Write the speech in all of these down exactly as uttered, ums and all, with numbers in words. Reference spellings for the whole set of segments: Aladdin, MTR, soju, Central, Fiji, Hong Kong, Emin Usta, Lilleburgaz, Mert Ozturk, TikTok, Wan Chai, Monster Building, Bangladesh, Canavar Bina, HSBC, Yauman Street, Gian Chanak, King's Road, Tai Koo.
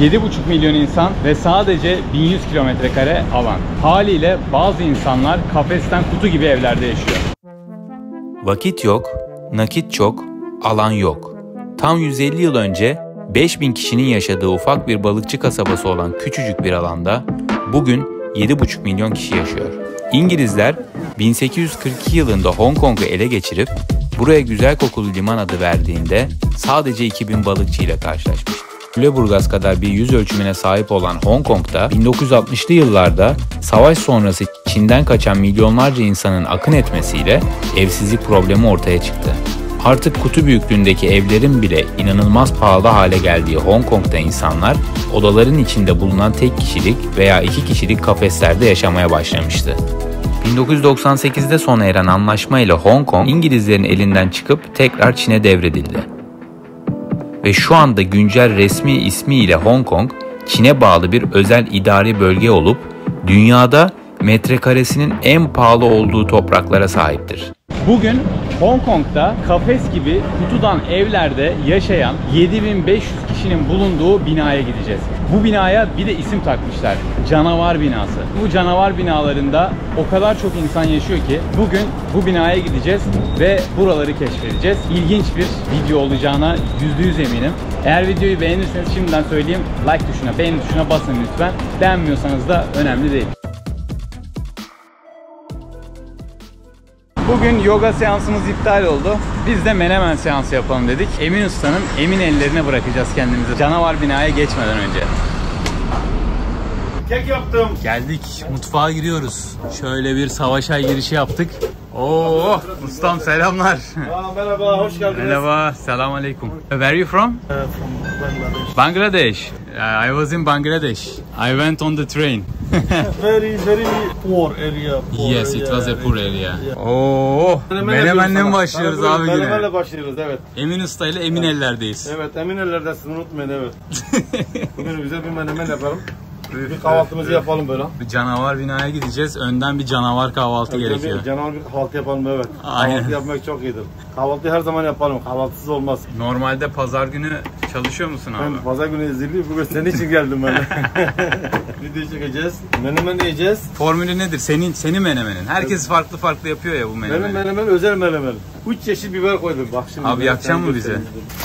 yedi buçuk milyon insan ve sadece bin yüz kilometrekare alan. Haliyle bazı insanlar kafesten kutu gibi evlerde yaşıyor. Vakit yok, nakit çok, alan yok. Tam yüz elli yıl önce beş bin kişinin yaşadığı ufak bir balıkçı kasabası olan küçücük bir alanda bugün yedi buçuk milyon kişi yaşıyor. İngilizler bin sekiz yüz kırk iki yılında Hong Kong'u ele geçirip buraya güzel kokulu liman adı verdiğinde sadece iki bin balıkçıyla karşılaşmış. Lilleburgaz kadar bir yüz ölçümüne sahip olan Hong Kong'da bin dokuz yüz altmışlı yıllarda savaş sonrası Çin'den kaçan milyonlarca insanın akın etmesiyle evsizlik problemi ortaya çıktı. Artık kutu büyüklüğündeki evlerin bile inanılmaz pahalı hale geldiği Hong Kong'da insanlar odaların içinde bulunan tek kişilik veya iki kişilik kafeslerde yaşamaya başlamıştı. bin dokuz yüz doksan sekizde sona eren anlaşmayla Hong Kong İngilizlerin elinden çıkıp tekrar Çin'e devredildi. Ve şu anda güncel resmi ismiyle Hong Kong, Çin'e bağlı bir özel idari bölge olup dünyada metrekaresinin en pahalı olduğu topraklara sahiptir. Bugün Hong Kong'da kafes gibi kutudan evlerde yaşayan yedi bin beş yüz kişinin bulunduğu binaya gideceğiz. Bu binaya bir de isim takmışlar. Canavar binası. Bu canavar binalarında o kadar çok insan yaşıyor ki bugün bu binaya gideceğiz ve buraları keşfedeceğiz. İlginç bir video olacağına yüzde yüz eminim. Eğer videoyu beğenirseniz şimdiden söyleyeyim, like tuşuna, beğeni tuşuna basın lütfen. Beğenmiyorsanız da önemli değil. Bugün yoga seansımız iptal oldu. Biz de menemen seansı yapalım dedik. Emin Usta'nın emin ellerine bırakacağız kendimizi. Canavar binaya geçmeden önce. Kek yaptım. Geldik. Mutfağa giriyoruz. Şöyle bir savaşa girişi yaptık. Oo, ustam selamlar. Aa, merhaba, hoş geldiniz. Merhaba, selamun aleyküm. Where are you from? Uh, from Bangladesh. Bangladesh. Uh, I was in Bangladesh. I went on the train. Very very poor area. Poor yes, area, it was a poor area. Yeah. Oo, menemenle başlıyoruz sana, abi yine. Menemenle başlıyoruz, evet. Emin Usta ile emin evet. ellerdeyiz. Evet, emin ellerdesin, unutmayın, evet. Bugün güzel bir menemen yapalım. Bir kahvaltımızı evet, yapalım böyle. Bir canavar binaya gideceğiz. Önden bir canavar kahvaltı evet, gerekiyor. Bir canavar bir kahvaltı yapalım evet. Aynen. Kahvaltı yapmak çok iyidir. Kahvaltı her zaman yapalım. Kahvaltısız olmaz. Normalde pazar günü çalışıyor musun abi? Ben pazar günü izleyeyim. Bugün senin için geldim ben. Video çekeceğiz. Menemen yiyeceğiz. Formülü nedir? Senin senin menemenin. Herkes evet. farklı farklı yapıyor ya bu menemeni. Benim menemen özel menemen. üç çeşit biber koydum. Bak şimdi. Abi yakacak mı bize?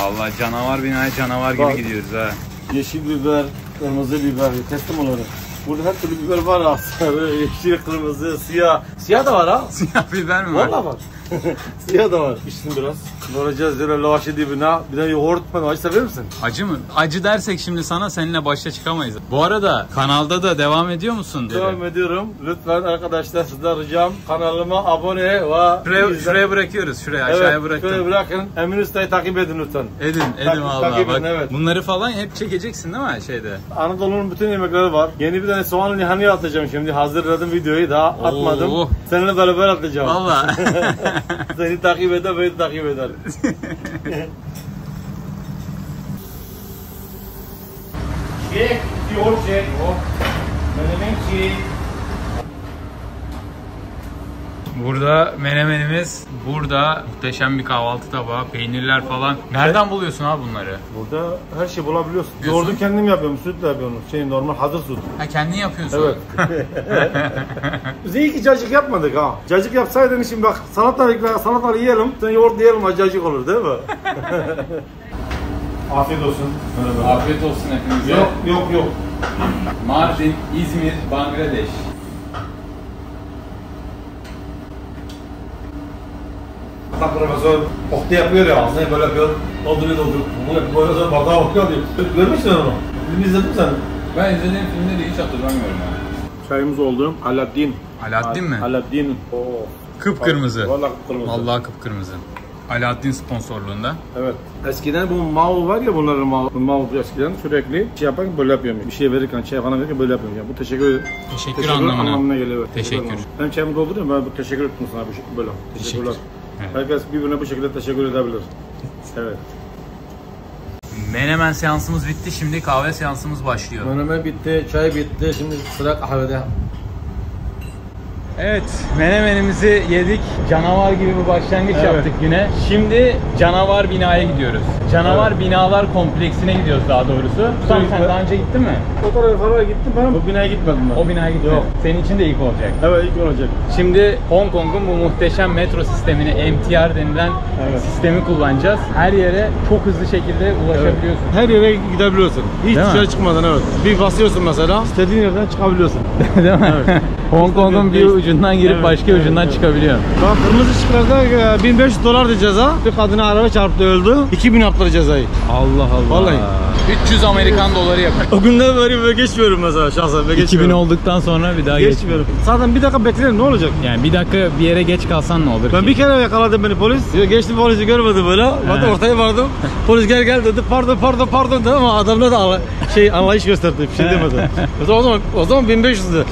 Allah canavar binaya canavar gibi Bak. gidiyoruz ha. Yeşil biber, kırmızı biber, teslim olarak. Burada her türlü biber var ha. Sarı, yeşil, kırmızı, siyah. Siyah da var ha. Siyah biber mi var? Valla var. Siyah da var. İçtim biraz. Doğrayacağız böyle lavaşı dibine. Bir de yoğurt falan. Acı sever misin? Acı mı? Acı dersek şimdi sana seninle başa çıkamayız. Bu arada kanalda da devam ediyor musun? Devam ediyorum. Lütfen arkadaşlar sizden ricam kanalıma abone ve... Şuraya, şuraya bırakıyoruz. Şuraya evet, aşağıya bıraktım. Şöyle bırakın. Emin Usta'yı takip edin lütfen. Edin. Edin valla. Bak evet. bunları falan hep çekeceksin değil mi şeyde? Anadolu'nun bütün yemekleri var. Yeni bir tane soğanlı nihaniye atacağım şimdi. Hazırladım videoyu. Daha Oo. atmadım. Seninle beraber atacağım. Valla. Seni takip eder, beni takip eder. Çek, yoğurt çek. Menemen çek. Burada menemenimiz, burada muhteşem bir kahvaltı tabağı, peynirler falan. Nereden buluyorsun abi bunları? Burada her şeyi bulabiliyorsun. Yoğurdu kendim yapıyorum, süt de yapıyorum. Şey normal hazır süt. Ha kendin yapıyorsun. Evet. Biz iyi ki cacık yapmadık ha. Cacık yapsaydın şimdi bak salatalıkla salatalığı yiyelim, sen yoğurt yiyelim ha cacık olur değil mi? Afiyet olsun. Merhaba. Afiyet olsun hepinize. Yok yok yok. Mardin, İzmir, Bangladeş. Hatta profesör okta yapıyor ya, ağzını böyle yapıyor, dolduruyor dolduruyor. Bu profesör bardağa bakıyor diyor. Görmüşsün onu. Filmi izledin sen. Ben izlediğim filmleri hiç hatırlamıyorum yani. Çayımız oldu. Aladdin. Aladdin mi? Aladdin. Oo. Kıpkırmızı. Vallahi kıpkırmızı. Vallahi kıpkırmızı. Aladdin sponsorluğunda. Evet. Eskiden bu mavi var ya bunların mavi. Mavi eskiden sürekli şey yaparken böyle yapıyorum. Bir şey verirken, çay bana verirken böyle yapıyorum. Yani bu teşekkür Teşekkür, teşekkür anlamına. anlamına geliyor. Teşekkür. teşekkür. Ben çayımı dolduruyorum. Ben bu teşekkür ettim sana bu böyle. Teşekkürler. Teşekkür. Evet. Herkes birbirine bu şekilde teşekkür edebilir. Evet. Menemen seansımız bitti. Şimdi kahve seansımız başlıyor. Menemen bitti, çay bitti. Şimdi sıra kahvede. Evet, menemenimizi yedik. Canavar gibi bir başlangıç evet. yaptık güne. Şimdi canavar binaya gidiyoruz. Canavar evet. binalar kompleksine gidiyoruz daha doğrusu. Ustam sen daha önce gittin mi? O tarafa gittim ben. Bu binaya gitmedim ben. O binaya gitmedim. Yok. Senin için de ilk olacak. Evet, ilk olacak. Şimdi Hong Kong'un bu muhteşem metro sistemini, M T R denilen evet. sistemi kullanacağız. Her yere çok hızlı şekilde ulaşabiliyorsun. Evet. Her yere gidebiliyorsun. Hiç dışarı çıkmadan evet. Bir basıyorsun mesela, istediğin yerden çıkabiliyorsun. Değil mi? Evet. Hong Kong'un bir ucundan girip evet, başka evet, ucundan evet. çıkabiliyor. Bak kırmızı ışıklarda bin beş yüz dolar da ceza. Bir kadına araba çarptı öldü. iki bin hapları cezayı. Allah Allah. Vallahi. üç yüz Amerikan doları yapar. O günde böyle, böyle geçmiyorum mesela şahsen. Böyle iki bin olduktan sonra bir daha geçmiyorum. Geç. Zaten bir dakika beklerim ne olacak? Yani bir dakika bir yere geç kalsan ne olur? Ben ki? Bir kere yakaladım beni polis. Geçti polisi görmedi böyle. Ben de ortaya vardım. Polis gel gel dedi. Pardon pardon pardon dedi ama adamla da şey anlayış gösterdi. Bir şey demedi. O zaman o zaman bin beş yüzdü.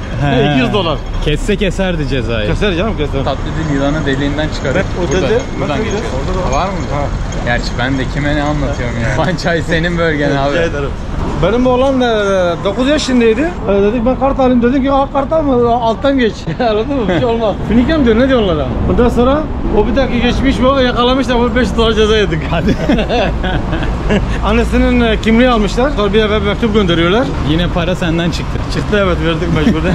iki yüz dolar. Kesse keserdi cezayı. Keser canım keser. Tatlidin yılanı deliğinden çıkarır. O dedi. Buradan geçiyor. Var mı? Ha. Gerçi ben de kime ne anlatıyorum yani. Wan Chai senin bölgen abi. Benim oğlan dokuz yaşındaydı. Dedik ben kart alayım dedim ki ah kartal mı alttan geç. Anladın mı? Bir şey olmaz. Finike mi diyor ne diyor onlara? Ondan sonra o bir dakika geçmiş mi o yakalamışlar onu beş dolar ceza yedik. Hadi. Annesinin kimliği almışlar. Sonra bir eve mektup gönderiyorlar. Yine para senden çıktı. Çıktı evet verdik mecburda.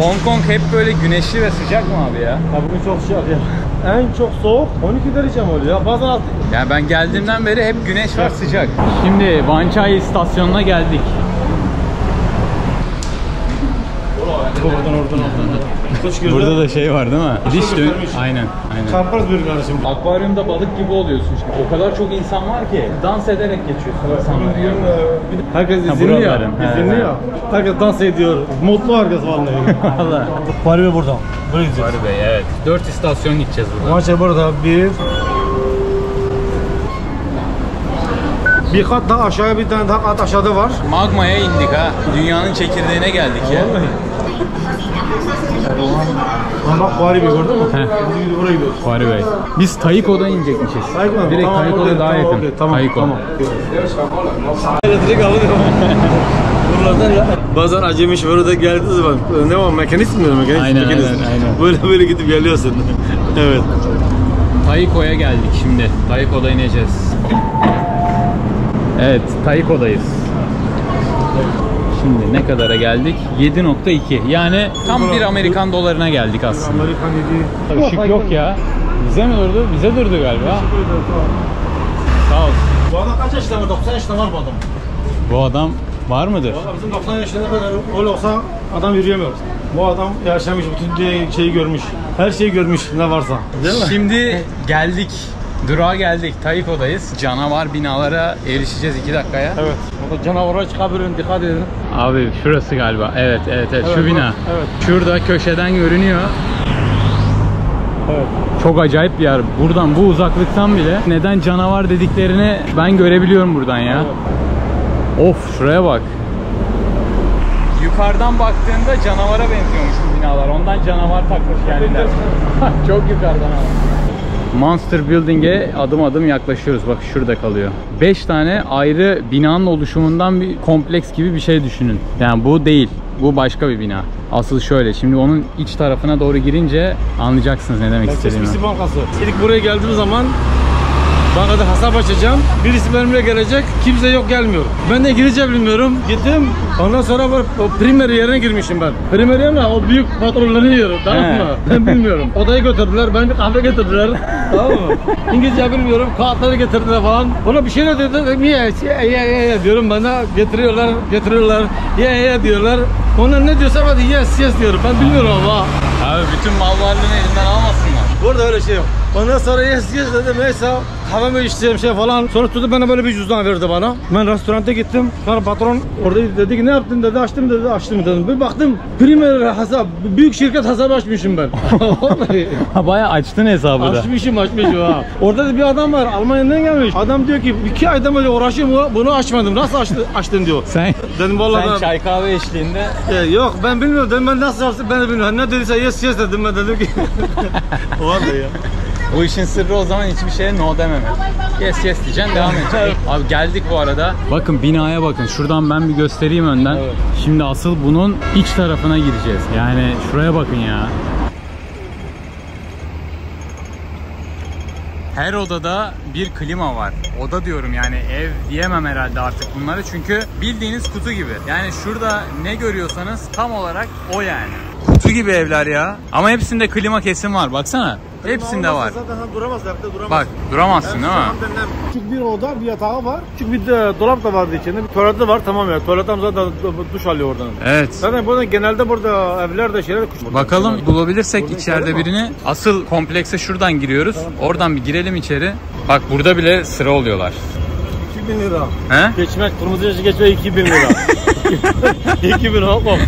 Hong Kong hep böyle güneşli ve sıcak mı abi ya? Ya bugün çok sıcak ya. En çok soğuk on iki derece mi oluyor? Bazen altı. Ya ben geldiğimden beri hep güneş var sıcak. Şimdi Wan Chai istasyonuna geldik. Oradan oradan oradan. Burada da şey var değil mi? Diş dön. Aynen. Aynen. Çarparız bir kardeşim. Akvaryumda balık gibi oluyorsun işte. O kadar çok insan var ki dans ederek geçiyorsun evet, insanlar. Yani. Herkes izliyor. İzliyor. Herkes dans ediyor. Mutlu herkes vallahi. Vallahi. Parve burada. Buraya gideceğiz. Parve evet. Dört istasyon gideceğiz burada. Maça burada bir. Bir kat daha aşağıya bir tane daha kat aşağıda var. Magmaya indik ha. Dünyanın çekirdeğine geldik ya. Lan bak Fuari Bey gördün mü? Buraya gidiyoruz. Fuari Bey. Biz Tai Koo'dan inecekmişiz. Direkt Tai Koo'ya daha yakın. Tai Koo. Tamam. Bazen acemi şoförü de geldiği zaman ne var mekanist mi? Mekanist aynen aynen. Böyle böyle gidip geliyorsun. Evet. Tai Koo'ya geldik şimdi. Tai Koo'da ineceğiz. Evet, Tai Koo'dayız. Şimdi ne kadara geldik? yedi nokta iki. Yani tam bir Amerikan dolarına geldik aslında. Amerikan ışık yok ya. Bize mi durdu? Bize durdu galiba. Sağ ol. Bu adam kaç yaşında var? doksan yaşında var bu adam. Bu adam var mıdır? Valla bizim doksan yaşına kadar öyle olsa adam yürüyemiyoruz. Bu adam yaşamış, bütün şeyi görmüş. Her şeyi görmüş ne varsa. Değil mi? Şimdi geldik. Durağa geldik. Tai Koo'dayız. Canavar binalara erişeceğiz iki dakikaya. Evet. Orada canavara çıkabilirim. Dikkat edin. Abi şurası galiba. Evet, evet, evet. evet Şu bina. Evet. Şurada köşeden görünüyor. Evet. Çok acayip bir yer. Buradan bu uzaklıktan bile neden canavar dediklerini ben görebiliyorum buradan ya. Evet. Of şuraya bak. Yukarıdan baktığında canavara benziyormuş bu binalar. Ondan canavar takmış kendiler. Çok yukarıdan abi. Monster Building'e adım adım yaklaşıyoruz. Bak şurada kalıyor. beş tane ayrı binanın oluşumundan bir kompleks gibi bir şey düşünün. Yani bu değil. Bu başka bir bina. Asıl şöyle. Şimdi onun iç tarafına doğru girince anlayacaksınız ne demek istediğimi. H S B C bankası. İlk buraya geldiğim zaman bankada hesap açacağım. Birisi benimle gelecek. Kimse yok gelmiyor. Ben de İngilizce bilmiyorum. Gittim. Ondan sonra primer yerine girmişim ben. Primer yerine o büyük patronları yiyorum. Tamam mı? Ben bilmiyorum. Odayı götürdüler. Beni bir kahve getirdiler. Tamam mı? İngilizce bilmiyorum. Kağıtları getirdiler falan. Ona bir şey de dedim. Ye ye ye ye diyorum bana. Getiriyorlar. Getiriyorlar. Ye ye diyorlar. Onlar ne diyorsa hadi yes yes diyorum. Ben bilmiyorum ama. Abi bütün mal varlığını elinden almasınlar. Burada öyle şey yok. Ondan sonra yes yes dedim. Mesela kahvemi içeceğim şey falan. Sonra tuttu bana böyle bir cüzdan verdi bana. Ben restoranta gittim. Sonra patron orada dedi ki ne yaptın dedi. Açtım dedi. Açtım dedim. Bir baktım. Primer hesap. Büyük şirket hesabı açmışım ben. Bayağı açtın hesabı da. Açmışım açmışım ha. Orada da bir adam var. Almanya'dan gelmiş. Adam diyor ki iki aydan böyle uğraşıyorum. Bunu açmadım. Nasıl açtı, açtın diyor. Sen, dedim, vallahi sen ben, çay kahve eşliğinde. E, yok ben bilmiyorum. Dedim, ben nasıl açtım ben de bilmiyorum. Ne dediyse yes yes dedim ben dedim ki. Vallahi ya. Bu işin sırrı o zaman hiçbir şeye no dememek. Yes yes diyeceksin, devam edeceksin. Abi geldik bu arada. Bakın binaya bakın. Şuradan ben bir göstereyim önden. Evet. Şimdi asıl bunun iç tarafına gireceğiz. Yani şuraya bakın ya. Her odada bir klima var. Oda diyorum yani, ev diyemem herhalde artık bunları. Çünkü bildiğiniz kutu gibi. Yani şurada ne görüyorsanız tam olarak o yani. Kutu gibi evler ya. Ama hepsinde klima kesin var. Baksana. Klima hepsinde var. Zaten duramaz, zaten duramaz. Bak duramazsın yani, değil mi? Küçük bir oda, bir yatağı var. Küçük bir de dolap da vardı içinde. Bir tuvalet de var, tamam ya. Tuvalet tam zaten duş alıyor oradan. Evet. Zaten burada genelde burada evlerde şeyler küçük. Bakalım burada bulabilirsek burada içeride birini. Mi? Asıl komplekse şuradan giriyoruz. Tamam, oradan tamam. Bir girelim içeri. Bak burada bile sıra oluyorlar. iki bin lira. He? Geçmek, kırmızı yaşı geçmek iki bin lira. iki bin olmam.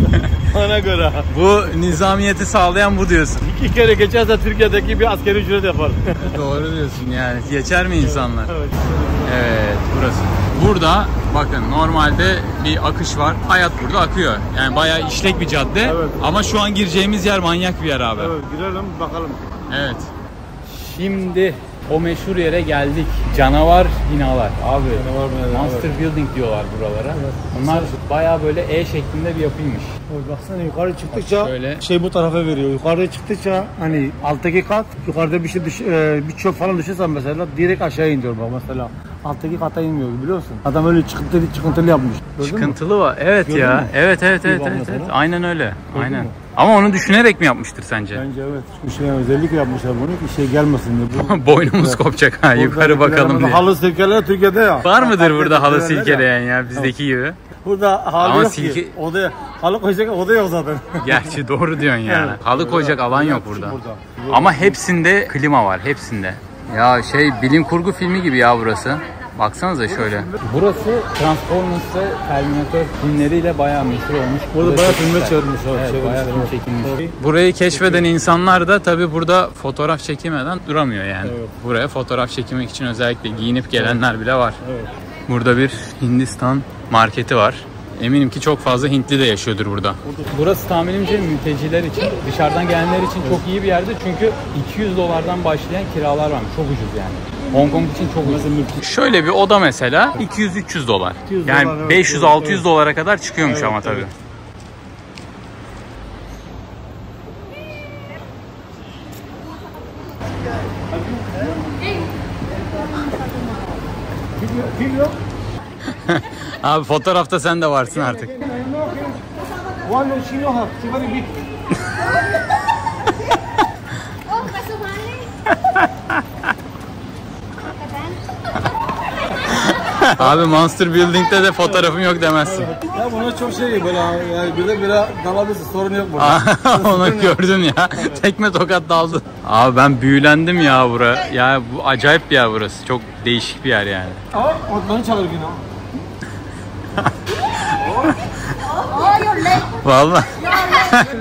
Ona göre. Bu nizamiyeti sağlayan bu diyorsun. İki kere geçerse Türkiye'deki bir askeri ücret yapar. Doğru diyorsun yani. Geçer mi insanlar? Evet. Evet burası. Burada bakın normalde bir akış var. Hayat burada akıyor. Yani bayağı işlek bir cadde. Evet. Ama şu an gireceğimiz yer manyak bir yer abi. Evet girelim bakalım. Evet. Şimdi o meşhur yere geldik. Canavar binalar. Abi canavar binalar. Monster Building diyorlar buralara. Evet. Bunlar bayağı böyle E şeklinde bir yapıymış. Oy baksana yukarı çıktıkça bak şöyle. Şey bu tarafa veriyor. Yukarı çıktıkça hani alttaki kat, yukarıda bir şey düş, bir çöp falan düşürsen mesela direkt aşağı iniyor bak mesela. Alttaki kata inmiyor biliyorsun. Adam öyle çıkıntılı çıkıntılı yapmış. Gördün çıkıntılı mı? Var. Evet gördün ya. Mi? Evet evet evet, evet, evet. Aynen öyle. Gördün aynen. Mi? Ama onu düşünerek mi yapmıştır sence? Bence evet. Bu şey özellikle yapmışlar bunu ki şey gelmesin diye. Boynumuz kopacak ha yukarı bakalım diye. Halı silkeleyen Türkiye'de ya. Var mıdır ha, burada halı silkeleyen ya, ya bizdeki evet. Gibi? Burada halı ama yok silke... ki. Oda, halı koyacak oda yok zaten. Gerçi doğru diyorsun yani. Evet. Halı koyacak alan yok burada. burada. Ama hepsinde klima var hepsinde. Ya şey bilim kurgu filmi gibi ya burası. Baksanıza şöyle. Burası Transformers ve Terminator filmleriyle bayağı meşhur olmuş. Burada, burada bayağı filme çekilmiş. Evet, şey bayağı film çekilmiş. Burayı keşfeden insanlar da tabii burada fotoğraf çekemeden duramıyor yani. Evet. Buraya fotoğraf çekmek için özellikle giyinip gelenler bile var. Evet. Burada bir Hindistan marketi var. Eminim ki çok fazla Hintli de yaşıyordur burada. Burası tahminimce mülteciler için, dışarıdan gelenler için çok iyi bir yerde. Çünkü iki yüz dolardan başlayan kiralar varmış. Çok ucuz yani. Hong Kong için çok ucuz. Şöyle bir oda mesela iki yüz üç yüz dolar. Yani beş yüz altı yüz dolara kadar çıkıyormuş ama tabii. Abi fotoğrafta sen de varsın artık. Abi Monster Building'de de fotoğrafım yok demezsin. Ya buna çok şey böyle yani bile bile dalabilirsin, sorun yok burada. Onu gördün ya. Evet. Tekme tokat daldı. Abi ben büyülendim ya bura. Ya bu acayip bir yer burası. Çok değişik bir yer yani. Aa, otları çalır yine. Vallahi.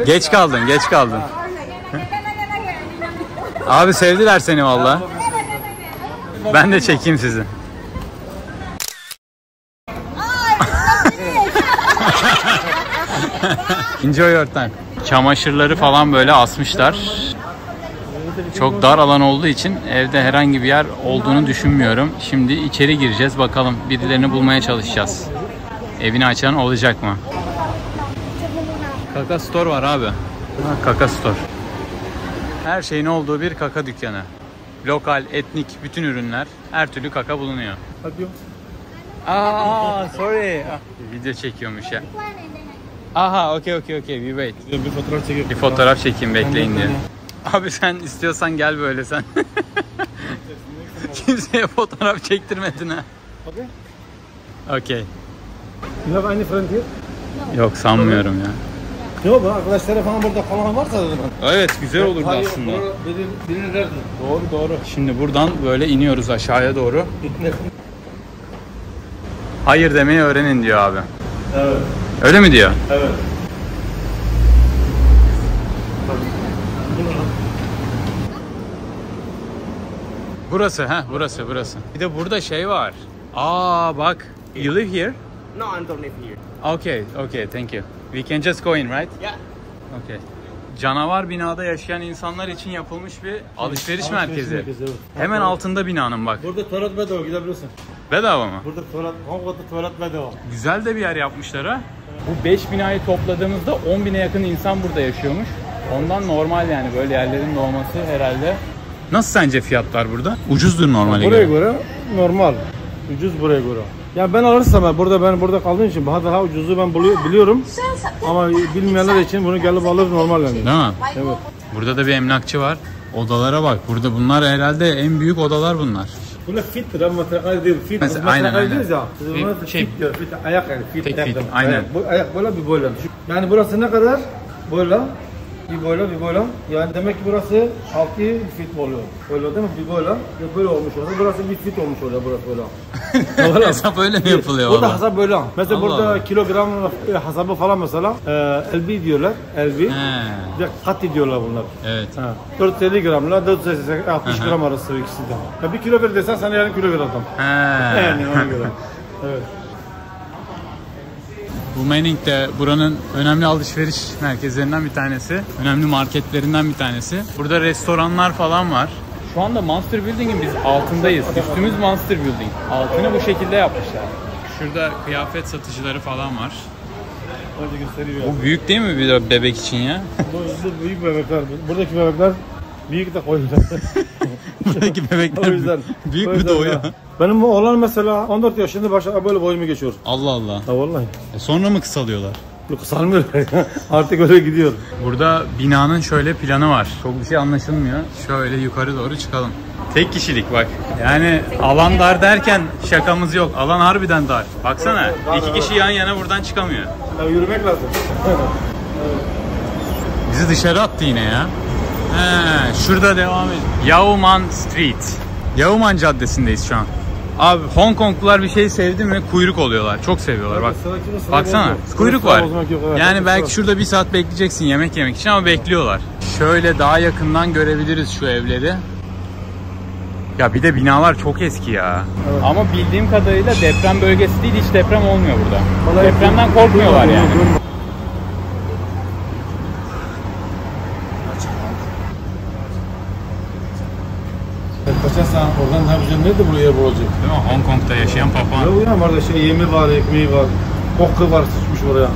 Geç kaldın, geç kaldın. Abi sevdiler seni vallahi. Ben de çekeyim sizi. Enjoy your time. Çamaşırları falan böyle asmışlar. Çok dar alan olduğu için evde herhangi bir yer olduğunu düşünmüyorum. Şimdi içeri gireceğiz bakalım, birilerini bulmaya çalışacağız. Evini açan olacak mı? Kaka store var abi. Ha, kaka store. Her şeyin olduğu bir kaka dükkanı. Lokal, etnik bütün ürünler, her türlü kaka bulunuyor. Aa, sorry. Video çekiyormuş ya. Aha, okey okey okey. Bir wait. Bir fotoğraf çekeyim. Bir fotoğraf çekeyim bekleyin diye. Abi sen istiyorsan gel böyle sen. Kimseye fotoğraf çektirmedin ha. Okey. Okey. You have any friend here? Yok sanmıyorum ya. Yok arkadaşlar falan burada falan varsa dedim. Evet güzel olurdu hayır, aslında. Doğru, birini derdim. Doğru doğru. Şimdi buradan böyle iniyoruz aşağıya doğru. Hayır demeyi öğrenin diyor abi. Evet. Öyle mi diyor? Evet. Burası ha, burası burası. Bir de burada şey var. Aa bak. You live here? No, I don't live here. Okay, okay, thank you. We can just go in, right? Yeah. Okay. canavar binada yaşayan insanlar için yapılmış bir alışveriş evet, merkezi. merkezi evet. Hemen evet. altında binanın bak. Burada tuvalet bedava, gidebilirsin. Bedava mı? Burada tuvalet, Hongkong'da tuvalet bedava. Güzel de bir yer yapmışlar ha. Evet. Bu beş binayı topladığımızda on bine yakın insan burada yaşıyormuş. Ondan normal yani böyle yerlerin de olması herhalde. Nasıl sence fiyatlar burada? Ucuzdur normale buraya göre. Buraya göre normal. Ucuz buraya göre. Ya ben alırsam ben burada ben burada kaldığım için daha daha ucuzu ben biliyorum. Ama bilmeyenler için bunu gelip alır normal yani. Değil mi? Evet. Burada da bir emlakçı var. Odalara bak. Burada bunlar herhalde en büyük odalar bunlar. Bunlar fittir ama metrekare değil. Fit. Metrekare değil ya. Şey, ayak yani. Fit. Aynen. Bu ayak böyle bir böyle. Yani burası ne kadar? Böyle. Bir böyle bir böyle. Yani demek ki burası altı fit oluyor. Öyle değil mi? Bir böyle. Böyle olmuş orada. Burası bir fit olmuş orada. Burası böyle. Hesap öyle mi yapılıyor? Burada hesap böyle. Mesela Allah burada Allah. kilogram hesabı falan mesela. E, elbi diyorlar. Elbi. Ve kati diyorlar bunlar. Evet. dört yüz elli gramla dört yüz altmış gram arası ikisi de. Ya bir kilo ver desen sana yarım kilo ver adam. He. Yani ona göre. Evet. Bu Manning de buranın önemli alışveriş merkezlerinden bir tanesi. Önemli marketlerinden bir tanesi. Burada restoranlar falan var. Şu anda Monster Building'in biz altındayız. Üstümüz Monster Building. Altını bu şekilde yapmışlar. Şurada kıyafet satıcıları falan var. Bu büyük değil mi bir bebek için ya? Bu büyük bebekler. Buradaki bebekler büyük de koyuyorlar. Buradaki bebekler o yüzden, büyük mü doğuyor? Benim oğlan mesela on dört yaşında başa böyle boyumu geçiyor. Allah Allah. Ha vallahi. E sonra mı kısalıyorlar? Yok kısalmıyor. Artık öyle gidiyor. Burada binanın şöyle planı var. Çok bir şey anlaşılmıyor. Şöyle yukarı doğru çıkalım. Tek kişilik bak. Yani alan dar derken şakamız yok. Alan harbiden dar. Baksana iki kişi yan yana buradan çıkamıyor. Ya yürümek lazım. Bizi dışarı attı yine ya. He, şurada devam edelim. Yauman Street. Yauman Caddesi'ndeyiz şu an. Abi Hong Konglular bir şey sevdi mi kuyruk oluyorlar. Çok seviyorlar bak. Baksana kuyruk var. Yani belki şurada bir saat bekleyeceksin yemek yemek için ama bekliyorlar. Şöyle daha yakından görebiliriz şu evleri. Ya bir de binalar çok eski ya. Evet. Ama bildiğim kadarıyla deprem bölgesi değil, hiç deprem olmuyor burada. Vallahi depremden korkmuyorlar yani. Kaçarsan oradan yapacağım nerede buraya bulacak? Değil mi? Hong Kong'da yaşayan papağan. Ya uyan var da şey yemi var, ekmeği var, koku var sıçmış oraya.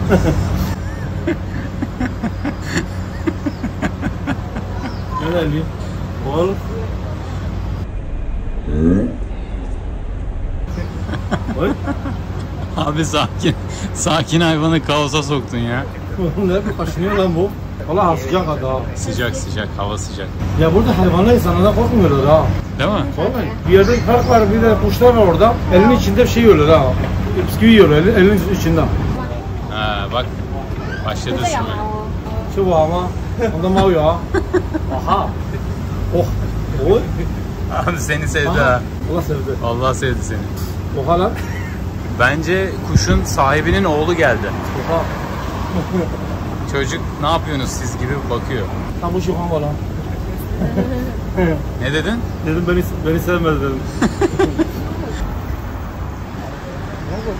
Gel elbi. Ol. Abi sakin. Sakin hayvanı kaosa soktun ya. Oğlum ne kaşınıyor lan bu? Valla sıcak hadi ha. Sıcak sıcak, hava sıcak. Ya burada hayvanlar insanlardan korkmuyorlar ha. Değil mi? Vallahi. Bir yerde park var, bir de kuşlar var orada. Elinin içinde bir şey yiyorlar ha. Bisküvi yiyorlar elin, elin içinde. Ha bak, başladı sıvı. Sıvı ama, onda mal ya. Aha. Oh. Oy. Abi seni sevdi Aha. ha. Allah sevdi. Allah sevdi seni. Oha lan. Bence kuşun sahibinin oğlu geldi. Oha. Çocuk ne yapıyorsunuz siz gibi bakıyor. Tam bu şuhan var lan. Ne dedin? Dedim beni, beni sevmez dedim.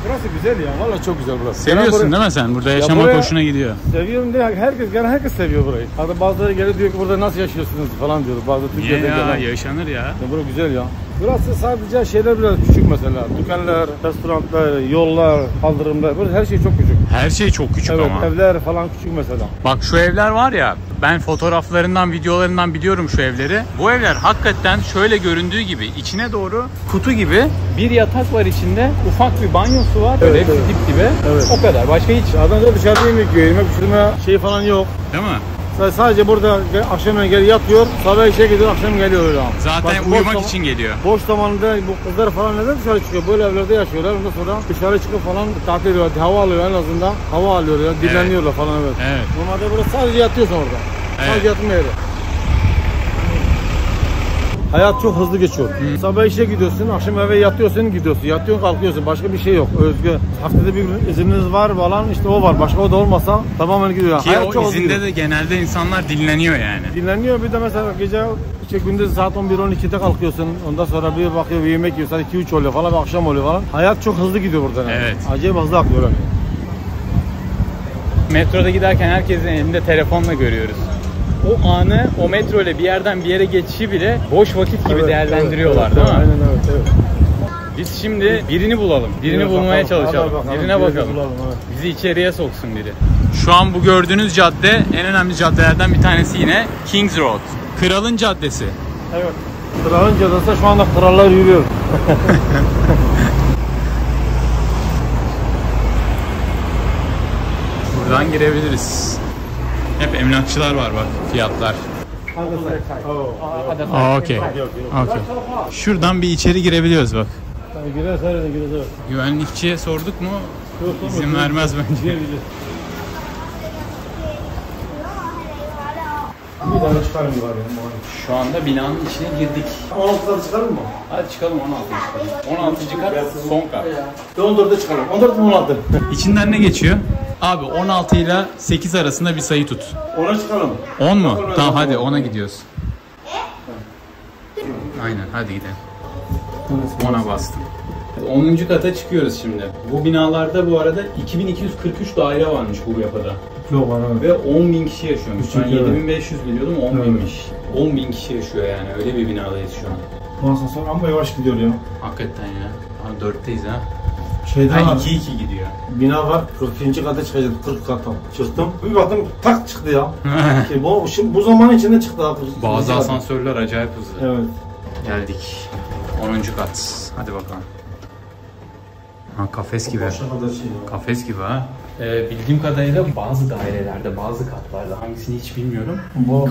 Burası güzel ya. Valla çok güzel burası. Seviyorsun burayı, değil mi sen? Burada yaşamak ya hoşuna gidiyor. Seviyorum diye herkes, yani herkes seviyor burayı. Hatta bazıları geliyor diyor ki burada nasıl yaşıyorsunuz falan diyor. Bazı Türkiye'de ya, gelen. yaşanır ya. ya. Burası güzel ya. Burası sadece şeyler biraz küçük mesela. Dükkanlar, restoranlar, yollar, kaldırımlar. Burası her şey çok küçük. Her şey çok küçük evet, ama. Evler falan küçük mesela. Bak şu evler var ya. Ben fotoğraflarından, videolarından biliyorum şu evleri. Bu evler hakikaten şöyle göründüğü gibi içine doğru kutu gibi bir yatak var içinde. Ufak bir banyosu var. Böyle evet, evet. dip dibe. Evet. O kadar. Başka hiç. Adamlar dışarıda yemek yiyor. Yemek pişirme şey falan yok. Değil mi? Sadece burada akşam gel yatıyor, sabah işe gidiyor, akşam geliyor öyle. Zaten bak, uyumak zaman, için geliyor. Boş zamanında bu kızlar falan neden dışarı çıkıyor? Böyle evlerde yaşıyorlar. Ondan sonra dışarı çıkıp falan tatil ediyorlar. Hava alıyor en azından. Hava alıyor ya, dinleniyorlar evet. falan evet. evet. Normalde burada sadece yatıyorsun orada. Evet. Sadece yatma yeri. Hayat çok hızlı geçiyor. Hmm. Sabah işe gidiyorsun, akşam eve yatıyorsun, gidiyorsun. Yatıyorsun, kalkıyorsun. Başka bir şey yok. Özgü. Haftada bir gün izniniz var falan işte o var. Başka o da olmasa tamamen gidiyor. Ki hayat o çok izinde de genelde insanlar dinleniyor yani. Dinleniyor. Bir de mesela gece işte gündüz saat on bir on iki'de kalkıyorsun. Ondan sonra bir bakıyor bir yemek yiyor. Saat iki üç oluyor falan, akşam oluyor falan. Hayat çok hızlı gidiyor buradan. Yani. Evet. Acayip hızlı akıyor. Yani. Metroda giderken herkesin elinde telefonla görüyoruz. o anı, o metro ile bir yerden bir yere geçişi bile boş vakit gibi evet, değerlendiriyorlar, evet, değil evet, mi? Aynen evet, evet. Biz şimdi birini bulalım, birini evet, bulmaya bakalım, çalışalım, bakalım, birine birini bakalım, bulalım, evet. Bizi içeriye soksun biri. Şu an bu gördüğünüz cadde, en önemli caddelerden bir tanesi yine King's Road, Kralın Caddesi. Evet, Kralın Caddesi, şu anda krallar yürüyor. Buradan girebiliriz. Hep emlakçılar var bak, fiyatlar. Oh, okay. Okay. Şuradan bir içeri girebiliyoruz bak. Güvenlikçiye sorduk mu izin vermez bence. Şu anda binanın içine girdik. on altıdan çıkalım mı? Hadi çıkalım, on altıdan çıkalım. on altıncı kat son kat. on dörtte çıkalım. on dört mü on altı? İçinden ne geçiyor? Abi on altı ile sekiz arasında bir sayı tut. ona çıkalım. on mu? Bakalım, tamam hadi ona gidiyoruz. Aynen hadi gidelim. ona bastım. onuncu kata çıkıyoruz şimdi. Bu binalarda bu arada iki bin iki yüz kırk üç daire varmış bu yapıda. Yok anam. Ve on bin kişi yaşıyormuş. Ben yani yedi bin beş yüz biliyordum, on binmiş. Evet. on bin kişi yaşıyor yani, öyle bir binadayız şu an. Ondan sonra ama yavaş gidiyor ya. Hakikaten ya. Ama dörtteyiz ha. Şeyden yani iki iki gidiyor. Bina var, kırk ikinci kata çıkacağım, kırk kata çıktım. Bir baktım tak çıktı ya. Ki bu şimdi bu zaman içinde çıktı. Bazı asansörler acayip hızlı. Evet. Geldik. onuncu kat. Hadi bakalım. Ha, kafes gibi. Kafes gibi ha. Ee, bildiğim kadarıyla bazı dairelerde, bazı katlarda, hangisini hiç bilmiyorum,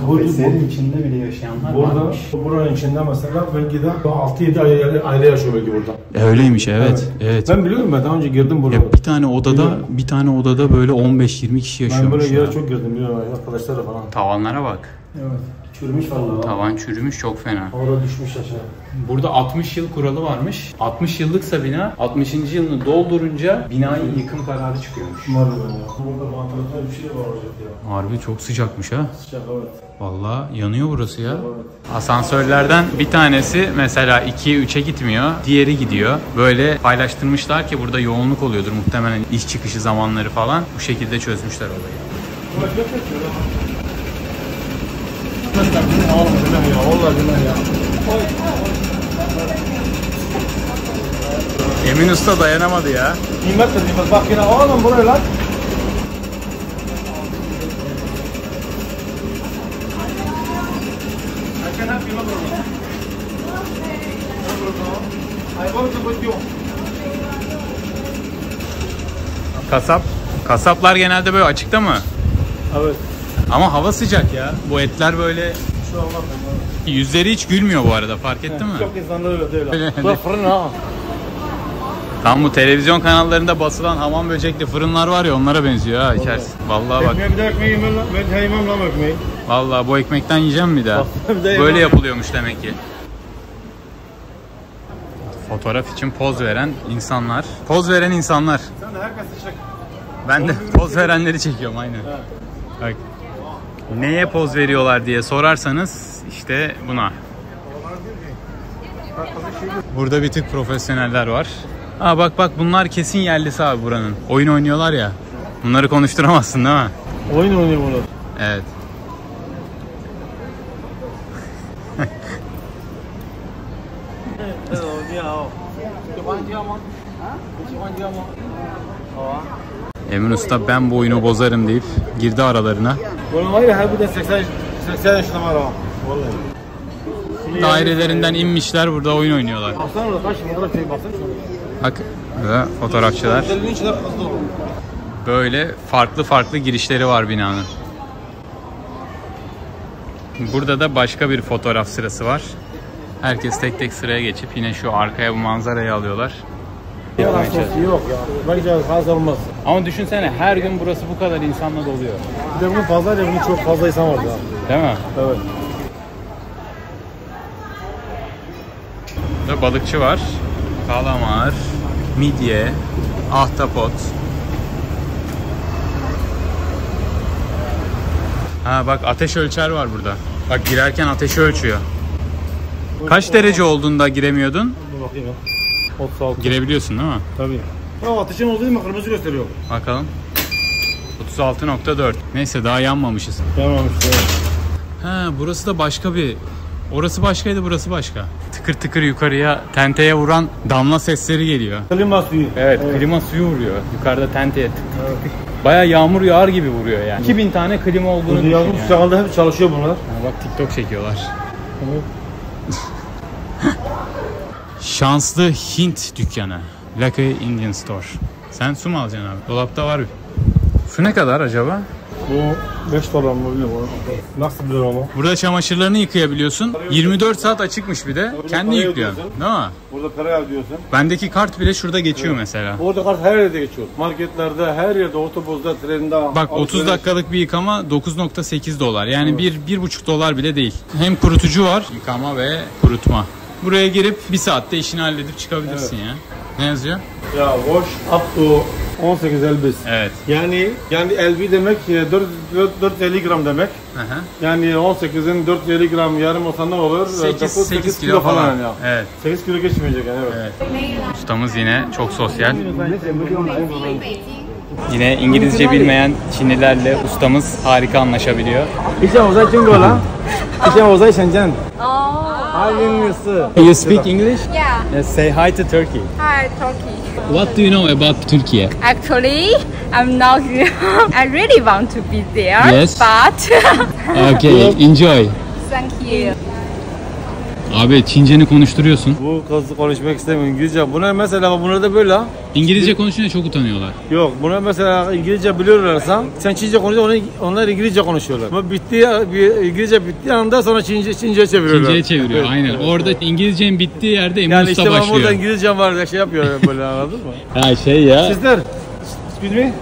kafeslerin içinde bile yaşayanlar burada, varmış. Buranın içinde mesela belki de altı yedi aile, aile yaşıyor belki burada. E, öyleymiş evet, evet. evet. Ben biliyorum, ben daha önce girdim burada. Ya, bir tane odada, biliyorum. bir tane odada böyle on beş yirmi kişi yaşıyormuş. Ben böyle yere çok girdim, biliyorum arkadaşlara falan. Tavanlara bak. Evet. Çürümüş vallahi. Tavan çürümüş, çok fena. Orada düşmüş aşağı. Burada altmış yıl kuralı varmış. altmış yıllıksa bina, altmışıncı yılını doldurunca binayı yıkım kararı çıkıyormuş. Var böyle. Burada mantarlıkta bir şey var olacak ya. Harbi çok sıcakmış ha. Sıcak evet. Vallahi yanıyor burası ya. Evet. Asansörlerden bir tanesi mesela ikiye üçe gitmiyor, diğeri gidiyor. Böyle paylaştırmışlar ki burada yoğunluk oluyordur muhtemelen, iş çıkışı zamanları falan. Bu şekilde çözmüşler olayı. Bak ne yapıyor lan? Emin Usta dayanamadı ya. Nimet de nimet. Bak yine oğlum buraya lan. Kasap. Kasaplar genelde böyle açıkta mı? Evet. Ama hava sıcak ya. Bu etler böyle... Yüzleri hiç gülmüyor bu arada, fark ettin mi? Çok insanlar öyle diyorlar. Bu da fırın ha. Tam bu televizyon kanallarında basılan hamam böcekli fırınlar var ya, onlara benziyor ha içerisi. Vallahi bak. Ekmeğe bir de ekmeği yemem lan. Ben yemem lan ekmeği. Vallahi bu ekmekten yiyeceğim bir daha. Böyle yapılıyormuş demek ki. Fotoğraf için poz veren insanlar. Poz veren insanlar. Sen de herkesi çek. Ben de poz verenleri çekiyorum aynen. Bak. Neye poz veriyorlar diye sorarsanız işte buna. Burada bir tık profesyoneller var. Aa bak bak, bunlar kesin yerlisi abi buranın. Oyun oynuyorlar ya. Bunları konuşturamazsın değil mi? Oyun oynuyor bunlar. Evet. Emin Usta ben bu oyunu bozarım deyip girdi aralarına. Oğlum var ya, harbiden seksen yaşında var ha. Vallahi. Dairelerinden inmişler, burada oyun oynuyorlar. Baksana orada kaç fotoğraf şey, baksana şuna. Bak burada fotoğrafçılar. Böyle farklı farklı girişleri var binanın. Burada da başka bir fotoğraf sırası var. Herkes tek tek sıraya geçip yine şu arkaya bu manzarayı alıyorlar. Yok ya. Bakacağız, fazla olmaz. Ama düşünsene her gün burası bu kadar insanla doluyor. Bir de bunun fazla ya, bunun çok fazla insan var daha. Değil mi? Evet. Burada balıkçı var. Kalamar, midye, ahtapot. Ha bak, ateş ölçer var burada. Bak girerken ateşi ölçüyor. Kaç derece olduğunda giremiyordun? Bakayım ya. otuz altı. Girebiliyorsun değil mi? Tabii. Tamam, ateşin oldu değil mi? Kırmızı gösteriyor. Bakalım. otuz altı nokta dört. Neyse daha yanmamışız. Yanmamışız. Evet. Ha, burası da başka bir... Orası başkaydı, burası başka. Tıkır tıkır yukarıya tenteye vuran damla sesleri geliyor. Klima suyu. Evet, evet. Klima suyu vuruyor. Yukarıda tenteye tık tık tık. Evet. Baya yağmur yağar gibi vuruyor yani. iki bin tane klima olduğunu düşün yani. Yağmur hep çalışıyor bunlar. Ha, bak TikTok çekiyorlar. Evet. Şanslı Hint dükkanı. Lucky Indian Store. Sen su mu alacaksın abi? Dolapta var bir. Su ne kadar acaba? Bu beş dolar mı bilmiyorum. Nasıl bir ama? Burada çamaşırlarını yıkayabiliyorsun. yirmi dört saat açıkmış bir de. Tabii kendi yıkıyorsun. Değil mi? Burada para ödüyorsun. Bendeki kart bile şurada geçiyor evet. Mesela. Orada kart her yerde geçiyor. Marketlerde, her yerde, otobüste, trende. Bak otuz dakikalık bir yıkama dokuz nokta sekiz dolar. Yani evet. bir, bir buçuk dolar bile değil. Hem kurutucu var. Yıkama ve kurutma. Buraya girip bir saatte işini halledip çıkabilirsin evet. Ya. Ne yazıyor? Ya wash up to on sekiz elli. Evet. Yani yani elbi demek dört yüz elli gram demek. Hı hı. Yani on sekizin dört yüz elli gram yarım otandan olur. sekiz, sekiz, sekiz kilo, kilo falan. falan ya. Evet. sekiz kilo geçmeyecek yani evet. Evet. Ustamız yine çok sosyal. Yine İngilizce bilmeyen Çinlilerle ustamız harika anlaşabiliyor. You speak English? Yeah. Let's say hi to Turkey. Hi, Turkey. What do you know about Turkey? Actually, I'm not here. I really want to be there. Yes. But. Okay, enjoy. Thank you. Abi Çinceni konuşturuyorsun. Bu kızı konuşmak istemiyorum İngilizce. Buna mesela bunlar da böyle. İngilizce konuşunca çok utanıyorlar. Yok, buna mesela İngilizce biliyorlarsa sen Çince konuşuyorsun, onlar İngilizce konuşuyorlar. Ama bitti İngilizce bittiği anda sonra Çince Çinceye çeviriyorlar. Çinceye çeviriyor. Evet. Aynen. Orada İngilizcenin bittiği yerde Emin Usta başlıyor. Yani işte ben burada İngilizcem var da şey yapıyor böyle anladın mı? Ha şey ya. Sizler. Excuse me.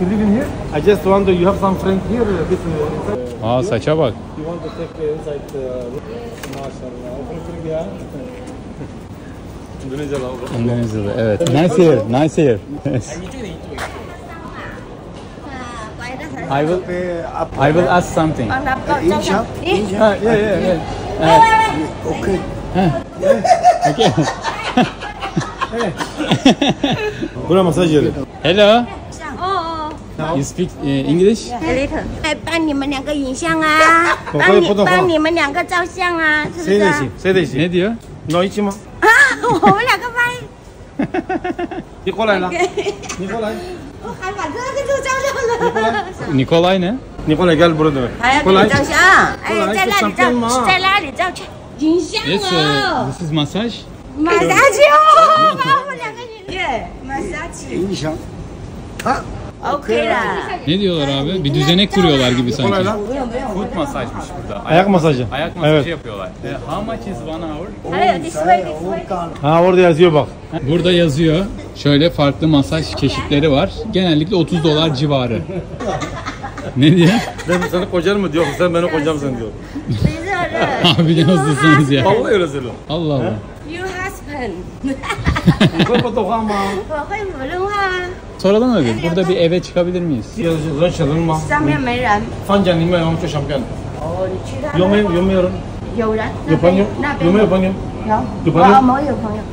You live in here? I just wonder you have some friend here. Aa saça bak. You want to take inside maşallah. Endonezyalı. Endonezyalı evet. Nice here. Nice here. I will I will ask something. İnşa. İnşa. Yeah, yeah, yeah. Okay. Okay. Bura masaj yeri. Hello. You speak uh, English? A little. Ne diyor? No içi mi? Nikolay la. Nikolay. Nikolay ne? Nikolay gel burada demek. Nikolay. This is masaj. Masaj yo. Masaj. Okay. Ne diyorlar abi? Bir düzenek kuruyorlar gibi sanki. Foot masajmış burada. Ayak masajı. Ayak masajı evet. Yapıyorlar. How much is one hour? Ha orada yazıyor bak. Burada yazıyor. Şöyle farklı masaj çeşitleri var. Genellikle otuz dolar civarı. Ne diyor? Ben sana kocan mı diyor? Sen beni kocamsın diyor. Abi nasılsınız ya? Vallahi öyle söylüyorum. Allah Allah. Your husband. Soralım mı? Burada bir eve çıkabilir miyiz? Yazıcıdan çalınma. Sancan nime yom çok şampiyon. Yomeyim, yomuyorum. Yapan yok. Yome yapan yok.